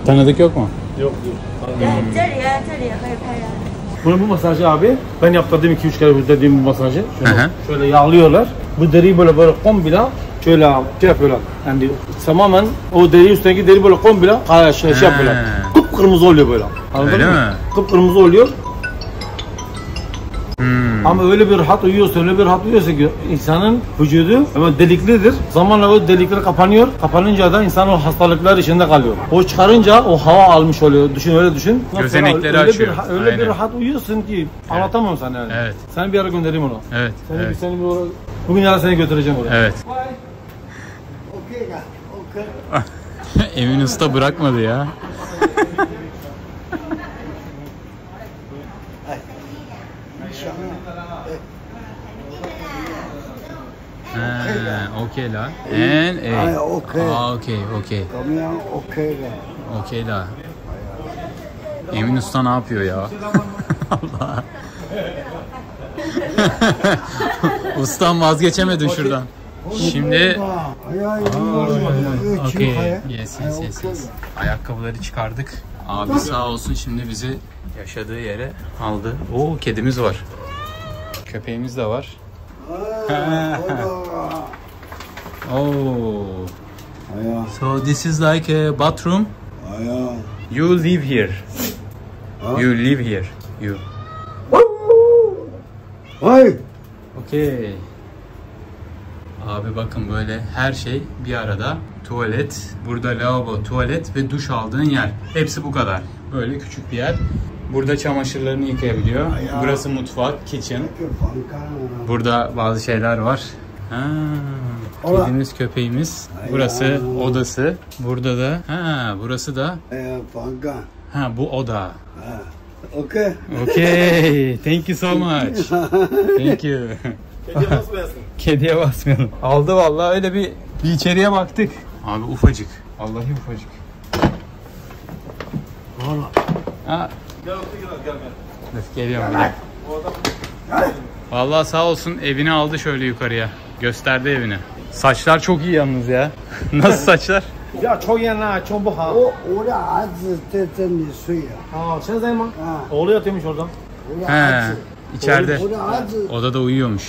Tanıdık yok mu? Yok yok. Bunu bu masajı abi, ben yaptırdım iki üç kere izlediğim bu masajı. Şöyle, şöyle yağlıyorlar. Bu deriyi böyle böyle kombila şöyle şey yapıyorlar. Yani tamamen o deri üstteki deri böyle kombila şey yapıyorlar. Kıpkırmızı oluyor böyle. Anladın mı? Kıpkırmızı oluyor. Hmm. Ama öyle bir rahat uyuyorsa, öyle bir rahat uyuyorsa ki insanın vücudu ama deliklidir. Zamanla o delikler kapanıyor. Kapanınca da insan o hastalıklar içinde kalıyor. O çıkarınca o hava almış oluyor. Düşün öyle düşün. Gözenekleri öyle açıyor. Bir, öyle aynen. Bir rahat uyuyorsun ki evet. Anlatamam sana yani. Evet. Seni bir ara göndereyim onu. Evet. Seni, evet. Seni bir ara... Bugün yarın seni götüreceğim oraya. Evet. Emin Usta bırakmadı ya. Okay la. And a. Okay. Okay, okay. Okay la. Okay la. Emin Usta ne yapıyor ya? Allah. Ustam vazgeçemedin şuradan. Şimdi. Okay. Yes, yes, yes, yes. Ayakkabıları çıkardık. Abi sağ olsun şimdi bizi yaşadığı yere aldı. Oo kedimiz var. Köpeğimiz de var. Oh. Yeah. So this is like a bathroom. Yeah. You live here. Huh? You live here. You. Vay. Okay. Abi bakın böyle her şey bir arada. Tuvalet, burada lavabo, tuvalet ve duş aldığın yer. Hepsi bu kadar. Böyle küçük bir yer. Burada çamaşırlarını yıkayabiliyor. Ayağı. Burası mutfak, kitchen. Burada bazı şeyler var. Ha, kedimiz, köpeğimiz. Burası odası. Burada da, ha, burası da. Ha, bu oda. Okay. Okay. Thank you so much. Thank you. Kediye basmayalım. Kediye basmayalım. Aldı vallahi, öyle bir bir içeriye baktık. Abi ufacık. Vallahi ufacık. Valla. Ha. Gel gel gel. Geliyorum ben. Vallahi sağ olsun, evini aldı şöyle yukarıya. Gösterdi evini. Saçlar çok iyi yalnız ya. Nasıl saçlar? Ya çok iyi lan, çok bu ha. O oğla azı dedem suyu. Ha, sen de mi? Oğlu yatıyormuş oradan. He. İçeride. Odada uyuyormuş.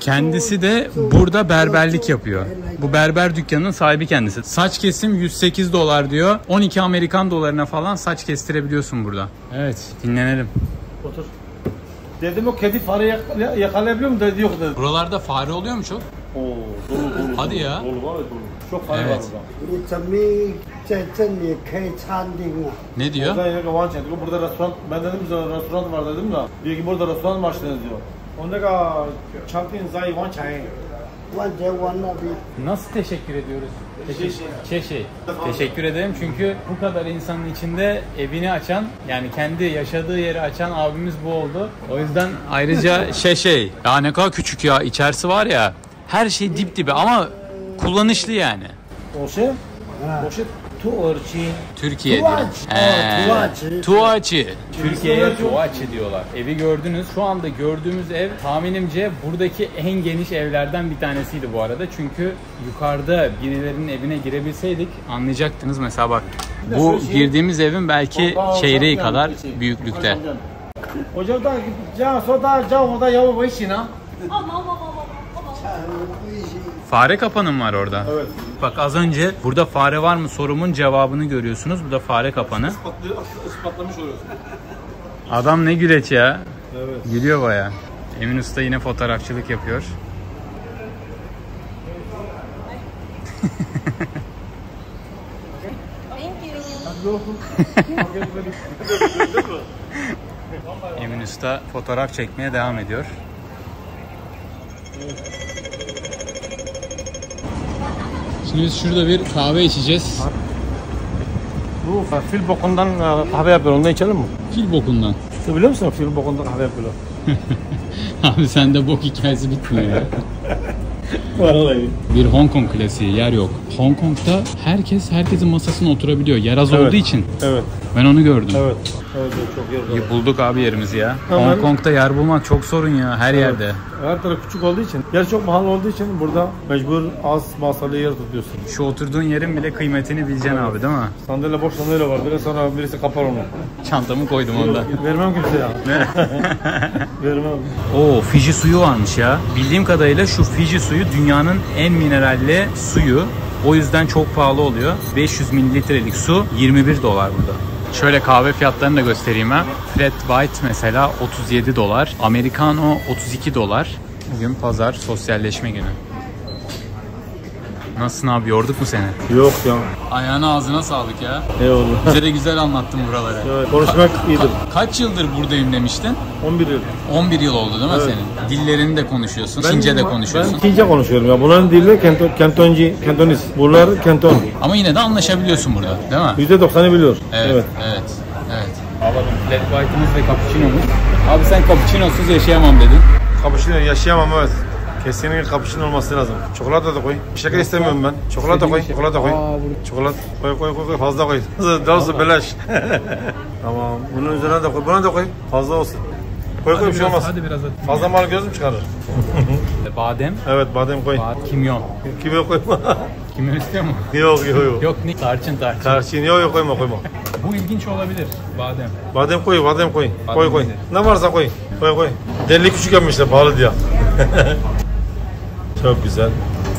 Kendisi de burada berberlik yapıyor. Bu berber dükkanının sahibi kendisi. Saç kesim yüz sekiz dolar diyor. on iki Amerikan dolarına falan saç kestirebiliyorsun burada. Evet, dinlenelim. Otur. Dedim o kedi fare yakalayabiliyor mu? Dedi yok dedi. Buralarda fare oluyor mu çok? Oo, dolu dolu. Hadi ya. Dolu var ya, dolu. Çok fare var burada. Ne diyor? Burada restoran, ben dedim size restoran var dedim ya. Diyor ki burada restoran var diyor. Ondaki champion zai Wan Chai. Nasıl teşekkür ediyoruz? Şey şey. Teşekkür ederim çünkü bu kadar insanın içinde evini açan, yani kendi yaşadığı yeri açan abimiz bu oldu. O yüzden ayrıca şey şey. Ya ne kadar küçük ya, içerisi var ya. Her şey dip dibe ama kullanışlı yani. Oşe, oşe tuğacı. Türkiye diyor. Tuğacı. Türkiye'ye tuğacı diyorlar. Evi gördünüz. Şu anda gördüğümüz ev tahminimce buradaki en geniş evlerden bir tanesiydi bu arada. Çünkü yukarıda birilerinin evine girebilseydik anlayacaktınız. Mesela bak, bu girdiğimiz evin belki çeyreği kadar büyüklükte. Hocam da soda da yavu işin ha. Fare kapanı mı var orada? Evet. Bak az önce burada fare var mı sorumun cevabını görüyorsunuz. Bu da fare kapanı. Ispatlı, ispatlamış oluyorsun. Adam ne güleç ya. Evet. Gülüyor bayağı. Emin Usta yine fotoğrafçılık yapıyor. Emin Usta fotoğraf çekmeye devam ediyor. Şimdi biz şurada bir kahve içeceğiz. Bu fil bokundan kahve yapıyor, ondan içelim mi? Fil bokundan. Siz biliyor musun fil bokundan kahve yapıyorlar? Abi sende bok hikayesi bitmiyor ya. Bir Hong Kong klasiği, yer yok. Hong Kong'da herkes herkesin masasına oturabiliyor. Yer az evet. olduğu için. Evet. Ben onu gördüm. Evet. Evet, çok yer bulduk abi yerimizi ya. Tamam. Hong Kong'da yer bulmak çok sorun ya, her evet. yerde. Her taraf küçük olduğu için, yer çok mahal olduğu için burada mecbur az masalı yer tutuyorsun. Şu oturduğun yerin bile kıymetini bileceksin evet. abi değil mi? Sandalye boş sandalye var. Biraz sonra birisi kapar onu. Çantamı koydum onda. Vermem kimse ya. Vermem. Oo, Fiji suyu varmış ya. Bildiğim kadarıyla şu Fiji suyu dünyanın en mineralli suyu. O yüzden çok pahalı oluyor. beş yüz mililitrelik su yirmi bir dolar burada. Şöyle kahve fiyatlarını da göstereyim ha. Flat White mesela otuz yedi dolar. Americano otuz iki dolar. Bugün pazar, sosyalleşme günü. Nasılsın abi, yorduk mu seni? Yok ya. Ayağına ağzına sağlık ya. Eyvallah. Bize de güzel anlattın buraları. Evet, konuşmak iyidir. Ka kaç yıldır buradayım demiştin? on bir yıl. on bir yıl oldu değil mi evet. senin? Dillerini de konuşuyorsun, Çince de konuşuyorsun. Ben Çince konuşuyorum ya. Bunların dilleri Kento, Kentonci, Kentonis. Bunlar Kenton. Ama yine de anlaşabiliyorsun burada değil mi? yüzde doksanı biliyorsun. Evet, evet, evet. evet. Alalım flat white'ımız ve cappuccino'muz. Abi sen cappuccino'suz yaşayamam dedin. Cappuccino yaşayamam evet. Kesinlikle cappuccino olması lazım. Çikolata da koy. Şeker istemiyorum ben. Çikolata koy, çikolata koy. Çikolata koy, koy, koy, koy. Fazla koy. Daha olsa beleş. Tamam. Bunun üzerine de koy, buna da koy. Fazla olsun. Koy koy, bir şey olmaz. Hadi biraz. Fazla mal gözüm çıkarır. Badem. Evet, badem koy. Kimyon. Kimyon koyma. Kimyon istiyor mu? Yok, yok, yok. Yok, ne? Tarçın, tarçın. Tarçın, yok, yok, koyma, koyma. Bu ilginç olabilir, badem. Badem koy, badem koy. Koy, koy. Ne varsa koy. Koy, koy. Deli küçük yapmışlar, pahalı diye. Çok güzel.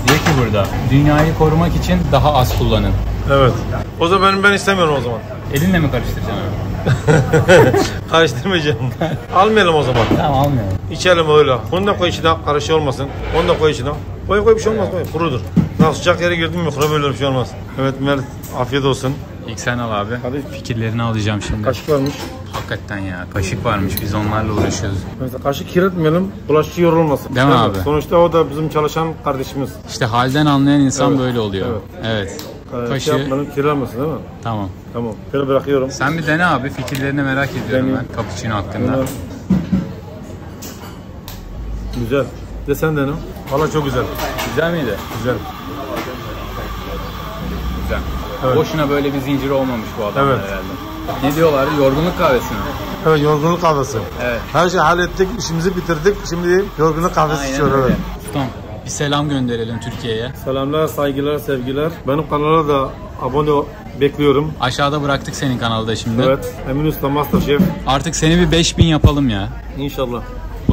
Diyor ki burada, dünyayı korumak için daha az kullanın. Evet. O zaman ben, ben istemiyorum o zaman. Elinle mi karıştıracaksın abi? Karıştırmayacağım. Almayalım o zaman. Tamam, almayalım. İçelim öyle. Bunu da koy içine, karışıyor olmasın. Onu da koy içine. Koy koy, bir şey olmaz, koy. Kurudur. Daha sıcak yere girdim mi, kurabilir, bir şey olmaz. Evet Mert, afiyet olsun. İlk sen al abi. Hadi. Fikirlerini alacağım şimdi. Kaşık varmış. Hakikaten ya, kaşık varmış, biz onlarla uğraşıyoruz. Mesela kaşık kirletmeyelim, bulaşıcı yorulmasın. Değil mi abi? Sonuçta o da bizim çalışan kardeşimiz. İşte halden anlayan insan evet, böyle oluyor. Evet. Evet. Kaşığı şey yapmanın, kirlenmesin değil mi? Tamam. Tamam. Şöyle bırakıyorum. Sen bir dene abi, fikirlerini merak ediyorum deneyim ben cappuccino hakkında. Evet. Güzel. De sen dene. Valla çok güzel. Güzel miydi? Güzel. Güzel. Evet. Boşuna böyle bir zincir olmamış bu adamlar evet, herhalde. Ne diyorlar? Yorgunluk kahvesi mi? Evet, yorgunluk kahvesi. Evet. Her şeyi hallettik, işimizi bitirdik. Şimdi yorgunluk kahvesi içiyoruz. Evet. Tamam. Bir selam gönderelim Türkiye'ye. Selamlar, saygılar, sevgiler. Benim kanala da abone ol, bekliyorum. Aşağıda bıraktık senin kanalda şimdi. Evet. Emin Usta MasterChef. Artık seni bir beş bin yapalım ya. İnşallah.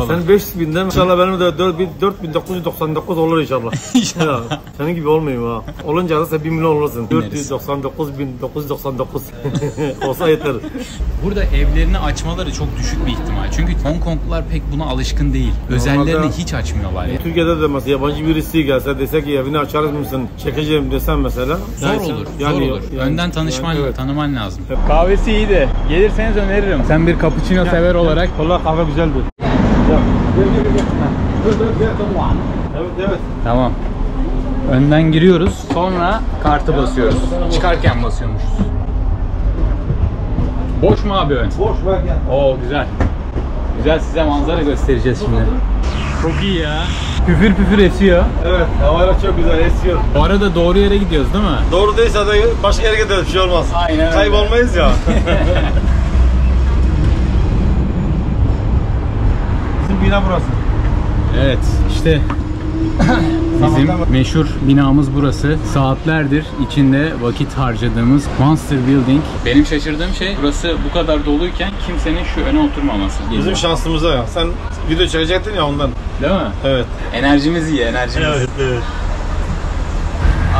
Sen beş binden inşallah, benim de dört bin dokuz yüz doksan dokuz olur inşallah. İnşallah. Senin gibi olmayayım ha. Olunca da sen bir milyon olursun. dört yüz doksan dokuz bin dokuz yüz doksan dokuz olsa yeter. Burada evlerini açmaları çok düşük bir ihtimal. Çünkü Hong Konglular pek buna alışkın değil. Özellerini hiç açmıyorlar ya. Türkiye'de de mesela yabancı birisi gelse dese ki evini açarız mısın, çekeceğim desen mesela. Zor yani olur. Yani zor olur. Yani, önden tanışman, yani, evet, tanıman lazım. Kahvesi iyiydi. Gelirseniz öneririm. Sen bir cappuccino sever yani, olarak. Vallahi kahve güzeldi. Evet, evet. Tamam. Önden giriyoruz. Sonra kartı basıyoruz. Çıkarken basıyormuşuz. Boş mu abi ön? Boş. Oo güzel. Güzel, size manzara göstereceğiz şimdi. Çok iyi ya. Püfür püfür esiyor. Evet, havalar çok güzel esiyor. Bu arada doğru yere gidiyoruz değil mi? Doğru değilse de başka yere gidiyoruz, bir şey olmaz. Aynen. Kaybolmayız ya. Bina burası. Evet, işte bizim meşhur binamız burası. Saatlerdir içinde vakit harcadığımız Monster Building. Benim şaşırdığım şey, burası bu kadar doluyken kimsenin şu öne oturmaması. Geliyor. Bizim şansımıza ya. Sen video çekecektin ya ondan. Değil mi? Evet. Enerjimiz iyi, enerjimiz. Evet, evet.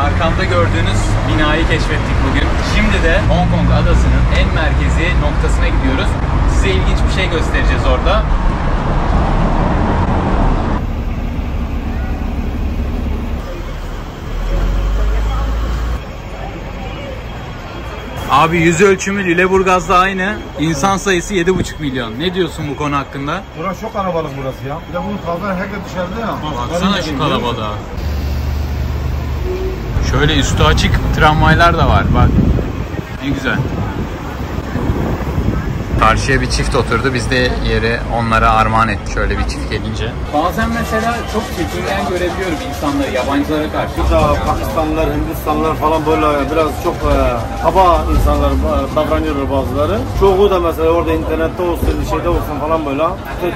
Arkamda gördüğünüz binayı keşfettik bugün. Şimdi de Hong Kong adasının en merkezi noktasına gidiyoruz. Size ilginç bir şey göstereceğiz orada. Abi yüz ölçümü Lilleburgaz'da aynı. İnsan sayısı yedi buçuk milyon. Ne diyorsun bu konu hakkında? Burası çok kalabalık burası ya. Bir de bunun kaldırı herkes dışarıda ya. Baksana şu kalabalığa. Şöyle üstü açık tramvaylar da var. Bak ne güzel. Karşıya bir çift oturdu. Biz de yeri onlara armağan ettik şöyle bir çift gelince. Bazen mesela çok kültürden görebiliyorum insanları, yabancılara karşı. Burada Pakistanlılar, Hindistanlılar falan böyle biraz çok e, kaba insanlar e, davranıyorlar bazıları. Çoğu da mesela orada internette olsun, şeyde olsun falan böyle.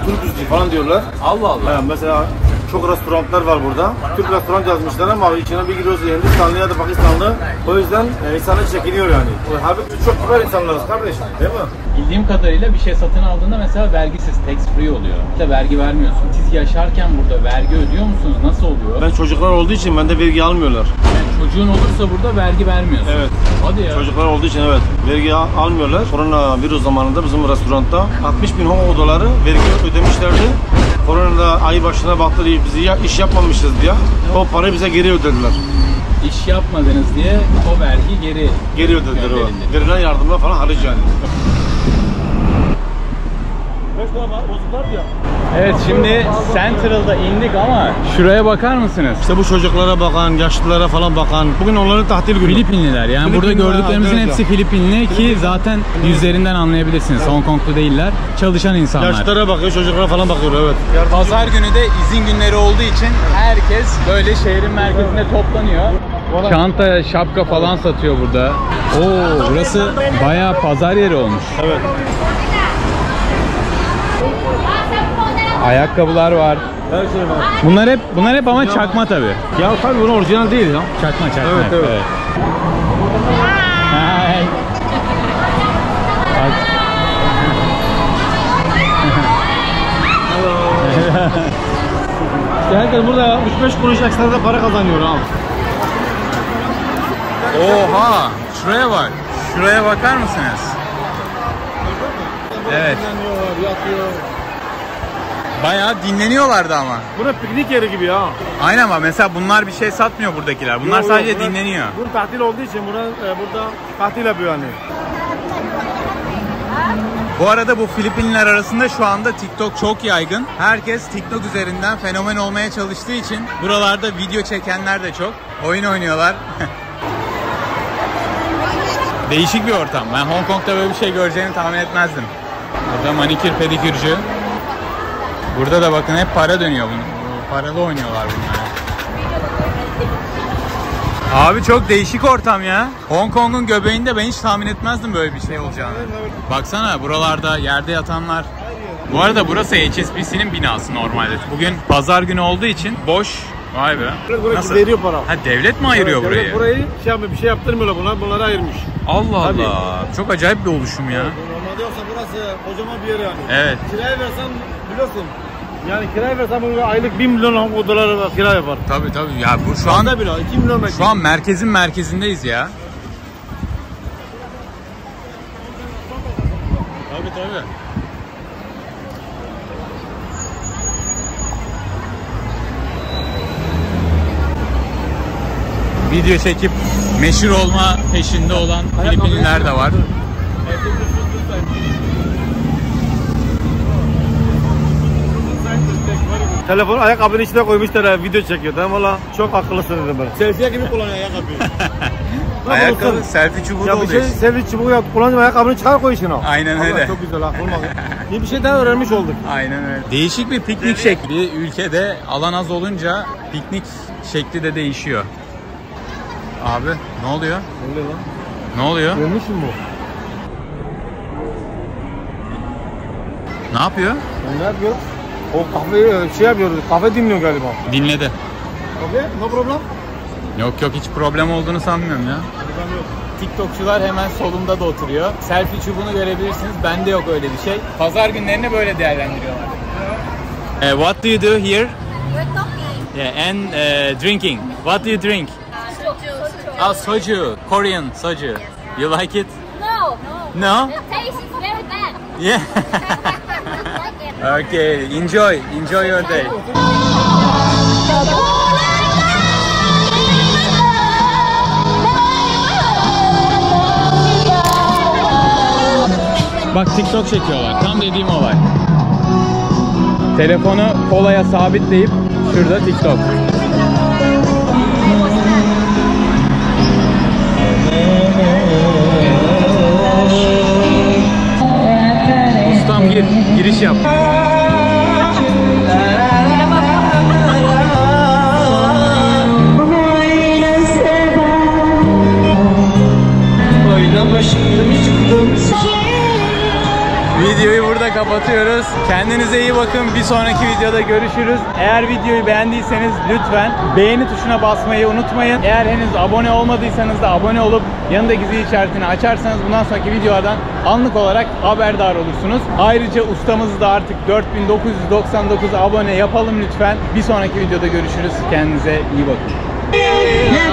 Türküzlü falan diyorlar. Allah Allah. Yani mesela çok restoranlar var burada. Türk restoran yazmışlar ama içine bir giriyoruz Hindistanlı ya da Pakistanlı. O yüzden e, insanlar çekiniyor yani. Halbuki çok güzel insanlarız kardeşim, değil mi? Bildiğim kadarıyla bir şey satın aldığında mesela vergisiz, tax free oluyor. İşte vergi vermiyorsun. Siz yaşarken burada vergi ödüyor musunuz? Nasıl oluyor? Ben çocuklar olduğu için bende vergi almıyorlar. Yani çocuğun olursa burada vergi vermiyorsun. Evet. Hadi ya. Çocuklar olduğu için evet. Vergi almıyorlar. Koronavirüs zamanında bizim restoranda altmış bin Hong doları vergi ödemişlerdi. Koronada ayı başına baktı diye bizi ya, iş yapmamışız diye o parayı bize geri ödediler. İş yapmadınız diye o vergi geri geri ödediler o. Verilen yardımlar falan harici yani. Evet, şimdi Central'da indik ama şuraya bakar mısınız? İşte bu çocuklara bakan, yaşlılara falan bakan. Bugün onların tatil günü. Filipinliler yani. Filipinliler, burada gördüklerimizin hepsi ya. Filipinli ki zaten yüzlerinden anlayabilirsiniz. Evet. Hong Konglu değiller. Çalışan insanlar. Yaşlılara bakıyor, çocuklara falan bakıyor. Evet. Pazar günü de izin günleri olduğu için herkes böyle şehrin merkezinde toplanıyor. Çanta, şapka falan satıyor burada. Oo, burası bayağı pazar yeri olmuş. Evet. Ayakkabılar var. Her şey var. Bunlar hep, bunlar hep ama çakma tabi. Ya tabi bunun orijinal değil ya. Çakma çakma. Evet, evet. Evet. Herkes burada üç beş kuruş ekstra da para kazanıyor abi. Oha! Şuraya bak. Şuraya bakar mısınız? Evet. Bayağı dinleniyorlardı ama. Burası piknik yeri gibi ya. Aynen ama mesela bunlar bir şey satmıyor buradakiler. Bunlar yo, yo, sadece bura, dinleniyor. Bu tatil olduğu için bura, e, burada tatil yapıyor yani. Bu arada bu Filipinler arasında şu anda TikTok çok yaygın. Herkes TikTok üzerinden fenomen olmaya çalıştığı için buralarda video çekenler de çok. Oyun oynuyorlar. Değişik bir ortam. Ben Hong Kong'da böyle bir şey göreceğini tahmin etmezdim. Burada manikür pedikürcü. Burada da bakın hep para dönüyor bunun. Paralı oynuyorlar bunlar. Abi çok değişik ortam ya. Hong Kong'un göbeğinde ben hiç tahmin etmezdim böyle bir şey olacağını. Baksana buralarda yerde yatanlar. Bu arada burası H S B C'nin binası normalde. Bugün pazar günü olduğu için boş. Vay be. Nasıl? Veriyor para. Ha, devlet mi ayırıyor devlet burayı? Burayı şey yapmıyor, bir şey yaptırmıyorlar bunlar, bunları ayırmış. Allah tabii. Allah. Çok acayip bir oluşum ya. Normalde yoksa burası kocaman bir yer yani. Evet. Kiraya versen biliyorsun. Yani kiraya versen bunu aylık bir milyon Hong doları var, kira yapar. Tabii tabii. Ya bu şu anda bile iki milyon belki. Şu an merkezin merkezindeyiz ya. Tabii tabii. Video çekip meşhur olma peşinde olan Filipinler de var. Telefonu ayakkabının içine koymuşlar, video çekiyor. Tamam valla çok akıllısın dedim ben. Selfie gibi kullanıyor ayakkabıyı. Ayakkabı selfie çubuğu da oluyor. Ya bir şey selfie çubuğu yap, kullanıyor ayakkabını çıkar koy içine. Aynen Allah, öyle. Çok güzel ha, olmadı. Yeni bir şey daha öğrenmiş olduk. Aynen öyle. Değişik bir piknik şekli. Bir ülkede alan az olunca piknik şekli de değişiyor. Abi ne oluyor? Ne oluyor lan? Ne oluyor? Ölmüş mü bu? Ne yapıyor? Ne yapıyor? O kahve şey yapıyordu, kahve dinliyor galiba. Dinledi. Kahve? No problem? Yok yok, hiç problem olduğunu sanmıyorum ya. Problem yok. TikTokçular hemen solumda da oturuyor. Selfie çubuğunu görebilirsiniz, bende yok öyle bir şey. Pazar günlerini böyle değerlendiriyorlar. Yeah. Uh, what do you do here? We're talking. Yeah, and uh, drinking. What do you drink? Oh, soju, Korean soju. Yes. You like it? No. No. No? The taste is very bad. Yeah. Okay. Enjoy. Enjoy your day. Bak TikTok çekiyorlar. Tam dediğim olay. Telefonu kolaya sabitleyip şurada TikTok. Ustam gir, giriş yap. Videoyu burada kapatıyoruz. Kendinize iyi bakın. Bir sonraki videoda görüşürüz. Eğer videoyu beğendiyseniz lütfen beğeni tuşuna basmayı unutmayın. Eğer henüz abone olmadıysanız da abone olup yanındaki zil işaretini açarsanız bundan sonraki videolardan anlık olarak haberdar olursunuz. Ayrıca ustamızı da artık dört bin dokuz yüz doksan dokuz abone yapalım lütfen. Bir sonraki videoda görüşürüz. Kendinize iyi bakın.